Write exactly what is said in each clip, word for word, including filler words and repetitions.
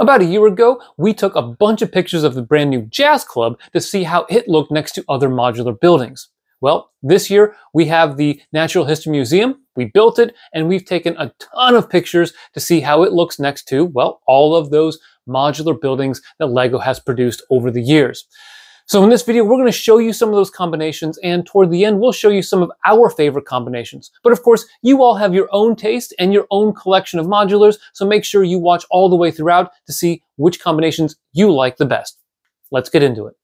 About a year ago, we took a bunch of pictures of the brand new Jazz Club to see how it looked next to other modular buildings. Well, this year we have the Natural History Museum, we built it, and we've taken a ton of pictures to see how it looks next to, well, all of those modular buildings that LEGO has produced over the years. So in this video, we're going to show you some of those combinations, and toward the end, we'll show you some of our favorite combinations. But of course, you all have your own taste and your own collection of modulars, so make sure you watch all the way throughout to see which combinations you like the best. Let's get into it.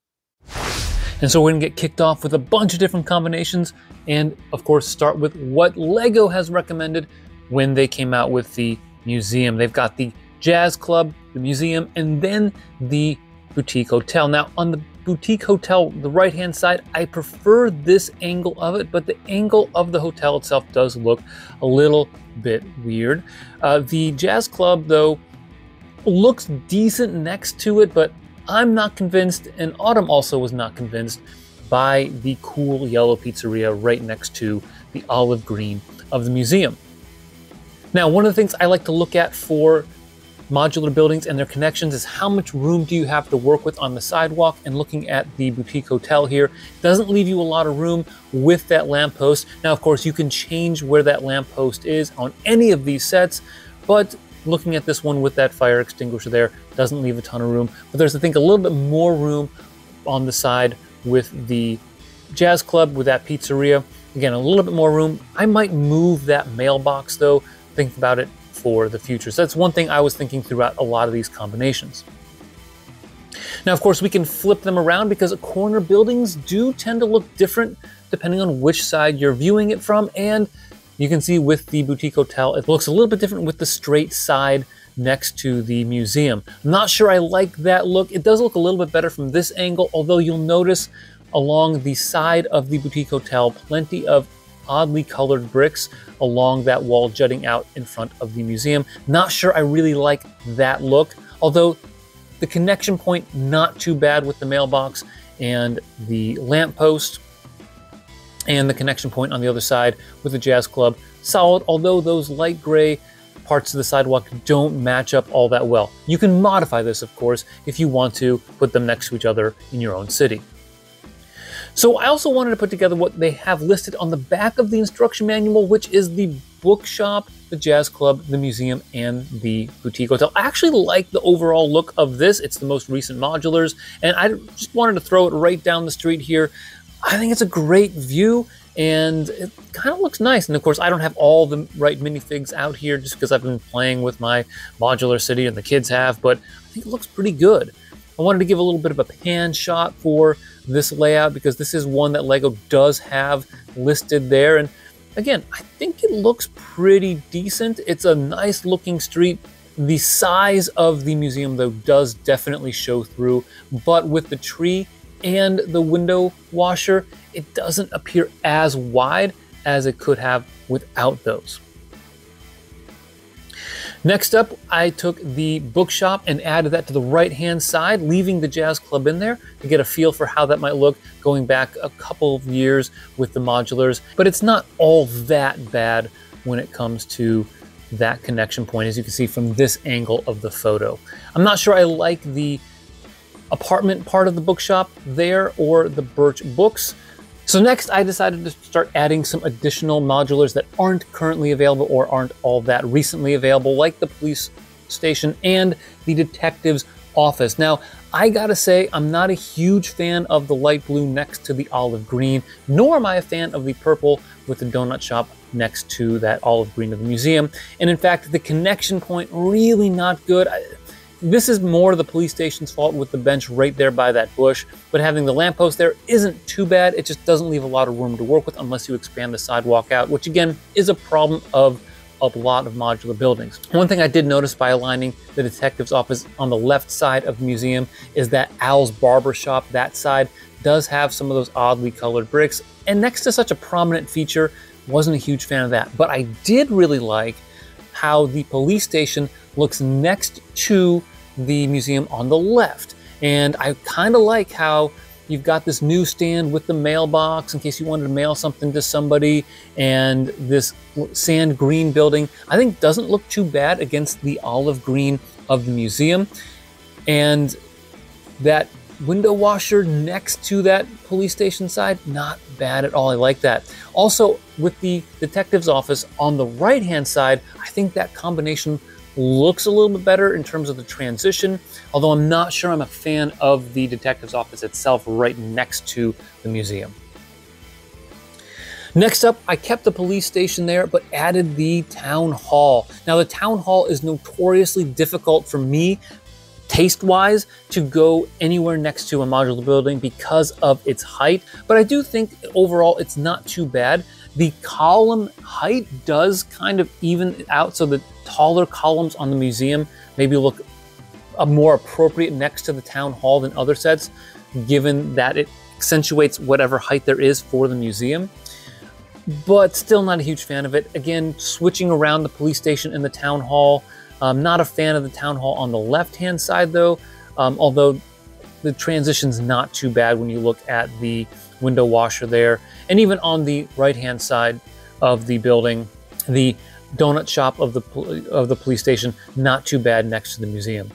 And so we're going to get kicked off with a bunch of different combinations, and of course, start with what LEGO has recommended when they came out with the museum. They've got the Jazz Club, the museum, and then the Boutique Hotel. Now, on the Boutique Hotel, the right-hand side, I prefer this angle of it, but the angle of the hotel itself does look a little bit weird. Uh, the Jazz Club, though, looks decent next to it, but I'm not convinced, and Autumn also was not convinced, by the cool yellow pizzeria right next to the olive green of the museum. Now, one of the things I like to look at for modular buildings and their connections is how much room do you have to work with on the sidewalk, and looking at the Boutique Hotel here doesn't leave you a lot of room with that lamppost. Now, of course, you can change where that lamppost is on any of these sets, but looking at this one with that fire extinguisher there doesn't leave a ton of room. But there's, I think, a little bit more room on the side with the Jazz Club, with that pizzeria. Again, a little bit more room. I might move that mailbox, though. Think about it for the future. So that's one thing I was thinking throughout a lot of these combinations. Now, of course, we can flip them around because corner buildings do tend to look different depending on which side you're viewing it from. And you can see with the Boutique Hotel, it looks a little bit different with the straight side next to the museum. I'm not sure I like that look. It does look a little bit better from this angle, although you'll notice along the side of the Boutique Hotel, plenty of oddly colored bricks along that wall jutting out in front of the museum. Not sure I really like that look, although the connection point, not too bad with the mailbox and the lamppost, and the connection point on the other side with the Jazz Club, solid, although those light gray parts of the sidewalk don't match up all that well. You can modify this, of course, if you want to put them next to each other in your own city. So I also wanted to put together what they have listed on the back of the instruction manual, which is the Bookshop, the Jazz Club, the museum, and the Boutique Hotel. I actually like the overall look of this. It's the most recent modulars, and I just wanted to throw it right down the street here. I think it's a great view, and it kind of looks nice. And of course, I don't have all the right minifigs out here just because I've been playing with my modular city and the kids have, but I think it looks pretty good. I wanted to give a little bit of a pan shot for this layout because this is one that LEGO does have listed there. And again, I think it looks pretty decent. It's a nice looking street. The size of the museum, though, does definitely show through, but with the tree and the window washer, it doesn't appear as wide as it could have without those. Next up, I took the Bookshop and added that to the right-hand side, leaving the Jazz Club in there to get a feel for how that might look going back a couple of years with the modulars. But it's not all that bad when it comes to that connection point, as you can see from this angle of the photo. I'm not sure I like the apartment part of the Bookshop there or the birch books. So next I decided to start adding some additional modulars that aren't currently available or aren't all that recently available, like the Police Station and the Detective's Office. Now, I gotta say, I'm not a huge fan of the light blue next to the olive green, nor am I a fan of the purple with the donut shop next to that olive green of the museum. And in fact, the connection point, really not good. I, This is more the Police Station's fault with the bench right there by that bush, but having the lamppost there isn't too bad. It just doesn't leave a lot of room to work with unless you expand the sidewalk out, which again is a problem of a lot of modular buildings. One thing I did notice by aligning the Detective's Office on the left side of the museum is that Al's Barbershop, that side, does have some of those oddly colored bricks, and next to such a prominent feature, wasn't a huge fan of that. But I did really like how the Police Station looks next to the museum on the left, and I kind of like how you've got this new stand with the mailbox in case you wanted to mail something to somebody, and this sand green building I think doesn't look too bad against the olive green of the museum. And that window washer next to that police station side, not bad at all. I like that. Also, with the detective's office on the right-hand side, I think that combination looks a little bit better in terms of the transition, although I'm not sure I'm a fan of the detective's office itself right next to the museum. Next up, I kept the police station there, but added the town hall. Now, the town hall is notoriously difficult for me, taste-wise, to go anywhere next to a modular building because of its height, but I do think overall it's not too bad. The column height does kind of even it out, so the taller columns on the museum maybe look more appropriate next to the town hall than other sets, given that it accentuates whatever height there is for the museum. But still not a huge fan of it. Again, switching around the police station and the town hall. I'm not a fan of the town hall on the left-hand side though, um, although the transition's not too bad when you look at the window washer there. And even on the right-hand side of the building, the donut shop of the, of the police station, not too bad next to the museum.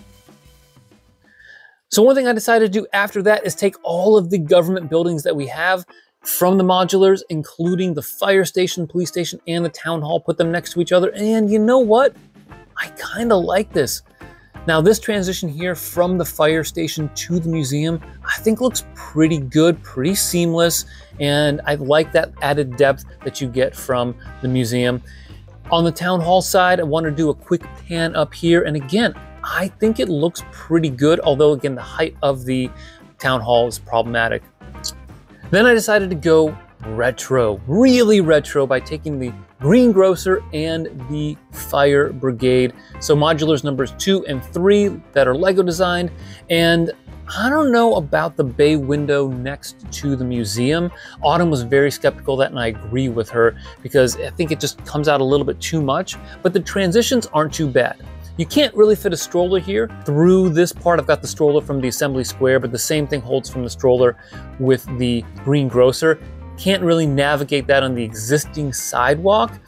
So one thing I decided to do after that is take all of the government buildings that we have from the modulars, including the fire station, police station, and the town hall, put them next to each other. And you know what? I kind of like this. Now, this transition here from the fire station to the museum, I think looks pretty good, pretty seamless, and I like that added depth that you get from the museum. On the town hall side, I want to do a quick pan up here, and again, I think it looks pretty good, although again, the height of the town hall is problematic. Then I decided to go retro, really retro, by taking the Greengrocer and the Fire Brigade. So modulars numbers two and three that are LEGO designed. And I don't know about the bay window next to the museum. Autumn was very skeptical of that, and I agree with her because I think it just comes out a little bit too much, but the transitions aren't too bad. You can't really fit a stroller here. Through this part, I've got the stroller from the Assembly Square, but the same thing holds from the stroller with the Greengrocer. Can't really navigate that on the existing sidewalk,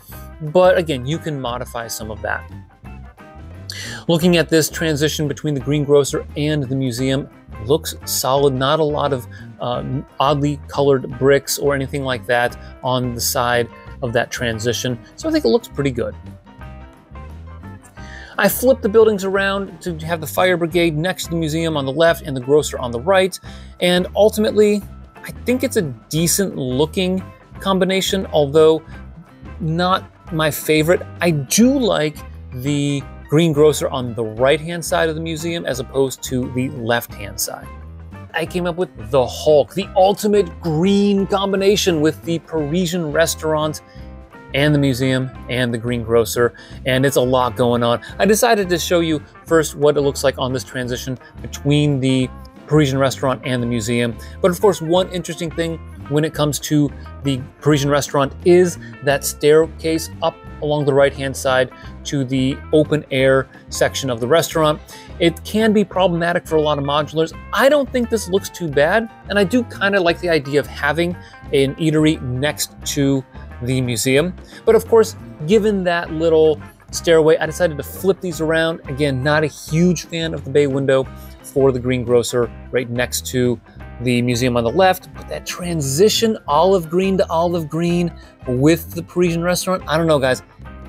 but again, you can modify some of that. Looking at this transition between the Greengrocer and the museum, looks solid. Not a lot of um, oddly colored bricks or anything like that on the side of that transition, so I think it looks pretty good. I flipped the buildings around to have the Fire Brigade next to the museum on the left and the grocer on the right, and ultimately, I think it's a decent looking combination, although not my favorite. I do like the Greengrocer on the right-hand side of the museum as opposed to the left-hand side. I came up with the Hulk, the ultimate green combination with the Parisian Restaurant and the museum and the Greengrocer, and it's a lot going on. I decided to show you first what it looks like on this transition between the Parisian Restaurant and the museum. But of course, one interesting thing when it comes to the Parisian Restaurant is that staircase up along the right-hand side to the open air section of the restaurant. It can be problematic for a lot of modulars. I don't think this looks too bad, and I do kind of like the idea of having an eatery next to the museum. But of course, given that little stairway, I decided to flip these around. Again, not a huge fan of the bay window for the Greengrocer right next to the museum on the left, but that transition olive green to olive green with the Parisian Restaurant, I don't know guys,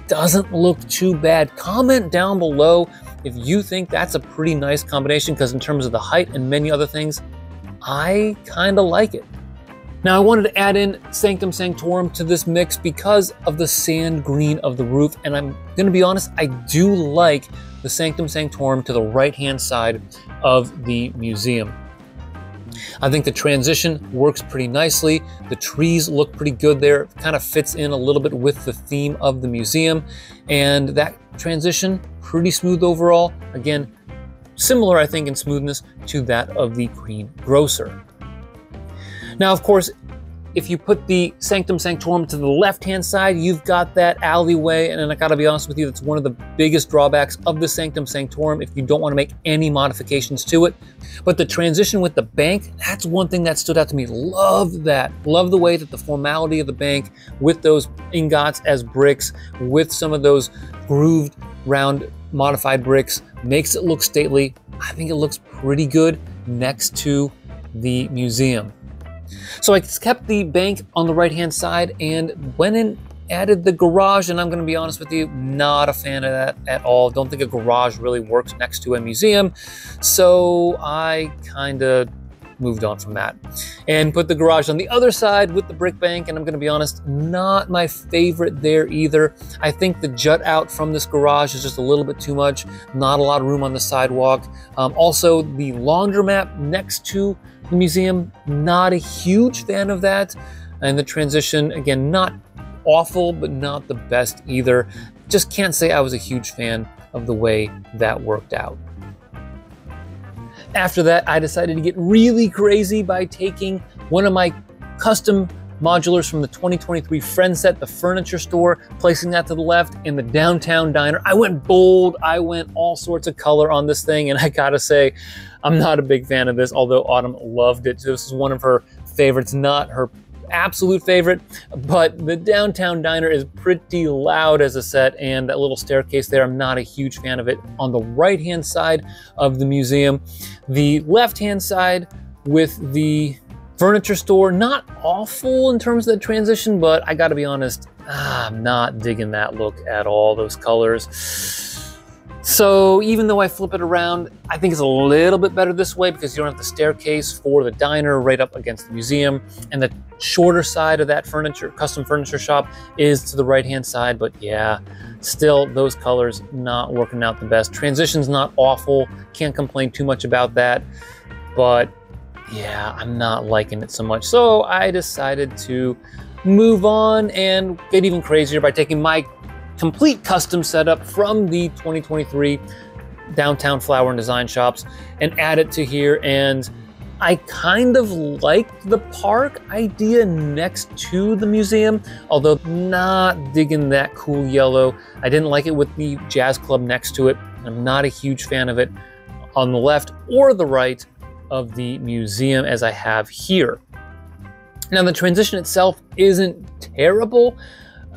doesn't look too bad. Comment down below if you think that's a pretty nice combination, because in terms of the height and many other things, I kind of like it. Now I wanted to add in Sanctum Sanctorum to this mix because of the sand green of the roof, and I'm going to be honest, I do like the Sanctum Sanctorum to the right-hand side of the museum. I think the transition works pretty nicely. The trees look pretty good there. It kind of fits in a little bit with the theme of the museum, and that transition, pretty smooth overall. Again, similar, I think, in smoothness to that of the Greengrocer. Now, of course, if you put the Sanctum Sanctorum to the left-hand side, you've got that alleyway, and I gotta be honest with you, that's one of the biggest drawbacks of the Sanctum Sanctorum if you don't wanna make any modifications to it. But the transition with the bank, that's one thing that stood out to me. Love that. Love the way that the formality of the bank with those ingots as bricks, with some of those grooved round modified bricks makes it look stately. I think it looks pretty good next to the museum. So I kept the bank on the right-hand side and went in, added the garage, and I'm gonna be honest with you, not a fan of that at all. Don't think a garage really works next to a museum. So I kinda moved on from that and put the garage on the other side with the brick bank. And I'm gonna be honest, not my favorite there either. I think the jut out from this garage is just a little bit too much, not a lot of room on the sidewalk. Um, also the laundromat next to the museum, not a huge fan of that. And the transition, again, not awful, but not the best either. Just can't say I was a huge fan of the way that worked out. After that, I decided to get really crazy by taking one of my custom modulars from the twenty twenty-three Friend Set, the furniture store, placing that to the left in the Downtown Diner. I went bold, I went all sorts of color on this thing, and I gotta say, I'm not a big fan of this, although Autumn loved it. This is one of her favorites, not her absolute favorite, but the Downtown Diner is pretty loud as a set, and that little staircase there, I'm not a huge fan of it. On the right-hand side of the museum, the left-hand side with the furniture store, not awful in terms of the transition, but I gotta be honest, ah, I'm not digging that look at all, those colors. So even though I flip it around, I think it's a little bit better this way because you don't have the staircase for the diner right up against the museum. And the shorter side of that furniture, custom furniture shop, is to the right-hand side. But yeah, still those colors not working out the best. Transition's not awful. Can't complain too much about that. But yeah, I'm not liking it so much. So I decided to move on and get even crazier by taking my complete custom setup from the twenty twenty-three Downtown Flower and Design Shops and add it to here. And I kind of liked the park idea next to the museum, although not digging that cool yellow. I didn't like it with the Jazz Club next to it. I'm not a huge fan of it on the left or the right of the museum as I have here. Now the transition itself isn't terrible,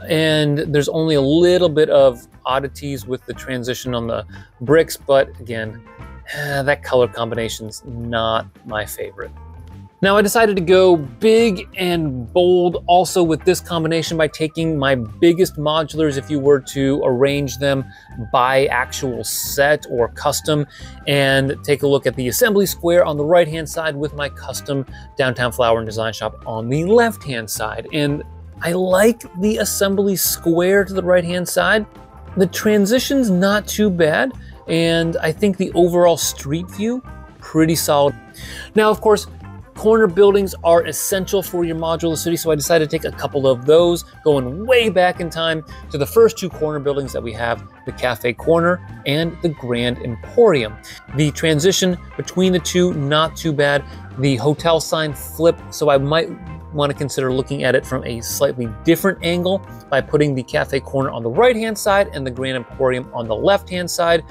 and there's only a little bit of oddities with the transition on the bricks, but again, eh, that color combination's not my favorite. Now I decided to go big and bold also with this combination by taking my biggest modulars, if you were to arrange them by actual set or custom, and take a look at the Assembly Square on the right-hand side with my custom Downtown Flower and Design Shop on the left-hand side. And I like the Assembly Square to the right-hand side. The transition's not too bad, and I think the overall street view, pretty solid. Now, of course, corner buildings are essential for your modular city, so I decided to take a couple of those, going way back in time to the first two corner buildings that we have, the Cafe Corner and the Grand Emporium. The transition between the two, not too bad. The hotel sign flipped, so I might want to consider looking at it from a slightly different angle by putting the Cafe Corner on the right-hand side and the Grand Emporium on the left-hand side.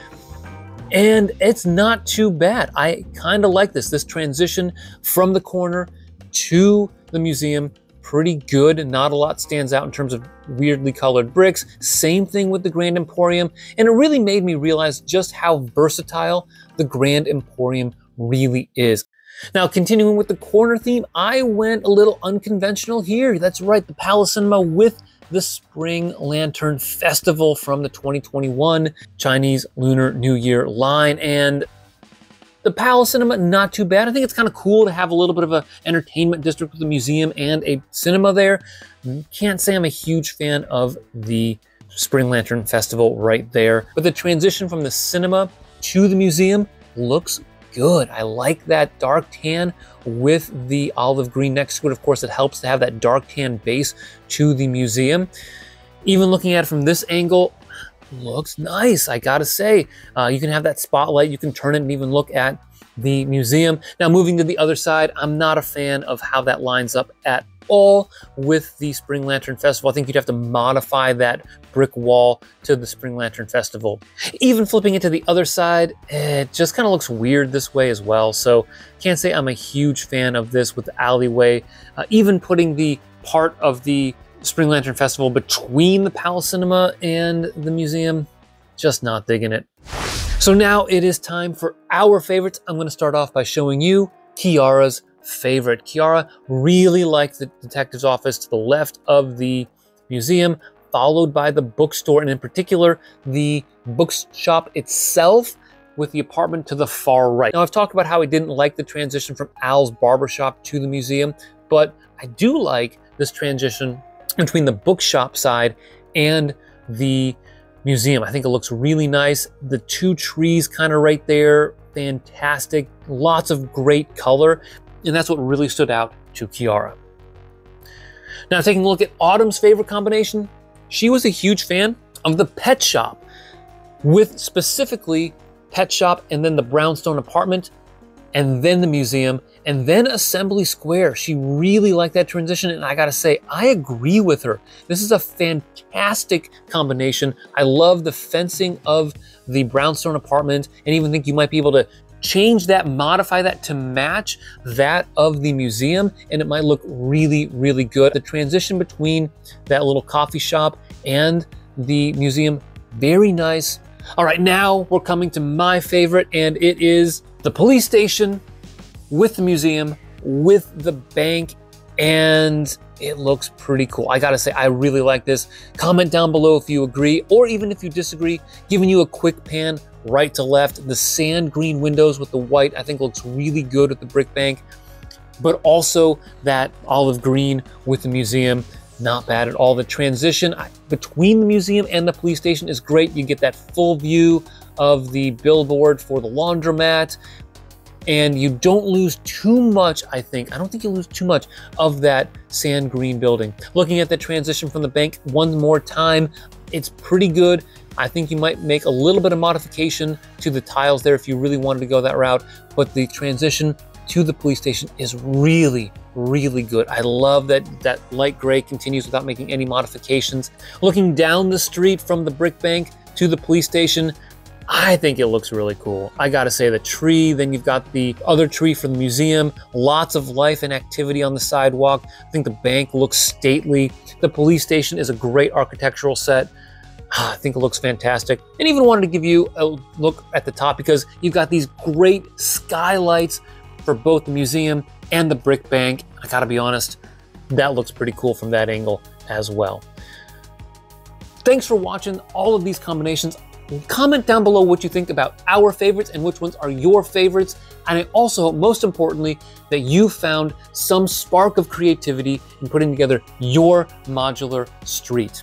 And it's not too bad. I kind of like this. This transition from the corner to the museum, pretty good. Not a lot stands out in terms of weirdly colored bricks. Same thing with the Grand Emporium. And it really made me realize just how versatile the Grand Emporium really is. Now, continuing with the corner theme, I went a little unconventional here. That's right, the Palace Cinema with the Spring Lantern Festival from the twenty twenty-one Chinese Lunar New Year line. And the Palace Cinema, not too bad. I think it's kind of cool to have a little bit of an entertainment district with a museum and a cinema there. Can't say I'm a huge fan of the Spring Lantern Festival right there. But the transition from the cinema to the museum looks good. I like that dark tan with the olive green next to it. Of course, it helps to have that dark tan base to the museum. Even looking at it from this angle, looks nice, I gotta say. Uh, you can have that spotlight, you can turn it and even look at the museum. Now, moving to the other side, I'm not a fan of how that lines up at all with the Spring Lantern Festival. I think you'd have to modify that brick wall to the Spring Lantern Festival. Even flipping it to the other side, it just kind of looks weird this way as well. So can't say I'm a huge fan of this with the alleyway. Uh, even putting the part of the Spring Lantern Festival between the Palace Cinema and the museum, just not digging it. So now it is time for our favorites. I'm going to start off by showing you Kiara's favorite. Kiara really liked the detective's office to the left of the museum, followed by the bookstore, and in particular, the bookshop itself with the apartment to the far right. Now, I've talked about how I didn't like the transition from Al's Barbershop to the museum, but I do like this transition between the bookshop side and the museum. I think it looks really nice. The two trees kind of right there, fantastic. Lots of great color. And that's what really stood out to Kiara. Now, taking a look at Autumn's favorite combination, she was a huge fan of the Pet Shop, with specifically Pet Shop and then the Brownstone Apartment and then the museum and then Assembly Square. She really liked that transition, and I gotta say, I agree with her. This is a fantastic combination. I love the fencing of the Brownstone Apartment, and even think you might be able to change that, modify that to match that of the museum, and it might look really, really good. The transition between that little coffee shop and the museum, very nice. All right, now we're coming to my favorite, and it is the police station with the museum, with the bank, and it looks pretty cool. I gotta say, I really like this. Comment down below if you agree, or even if you disagree. Giving you a quick pan right to left. The sand green windows with the white, I think looks really good at the Brick Bank, but also that olive green with the museum, not bad at all. The transition between the museum and the police station is great. You get that full view of the billboard for the laundromat, and you don't lose too much, I think. I don't think you lose too much of that sand green building. Looking at the transition from the bank one more time, it's pretty good. I think you might make a little bit of modification to the tiles there if you really wanted to go that route, but the transition to the police station is really, really good. I love that that light gray continues without making any modifications. Looking down the street from the Brick Bank to the police station, I think it looks really cool. I gotta say, the tree, then you've got the other tree from the museum, lots of life and activity on the sidewalk. I think the bank looks stately. The police station is a great architectural set. I think it looks fantastic. And even wanted to give you a look at the top, because you've got these great skylights for both the museum and the Brick Bank. I gotta be honest, that looks pretty cool from that angle as well. Thanks for watching all of these combinations. Comment down below what you think about our favorites and which ones are your favorites. And I also hope, most importantly, that you found some spark of creativity in putting together your modular street.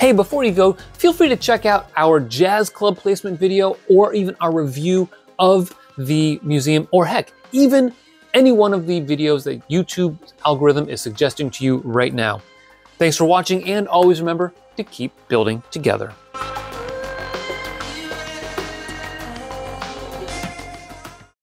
Hey, before you go, feel free to check out our Jazz Club placement video, or even our review of the museum, or heck, even any one of the videos that YouTube's algorithm is suggesting to you right now. Thanks for watching, and always remember to keep building together.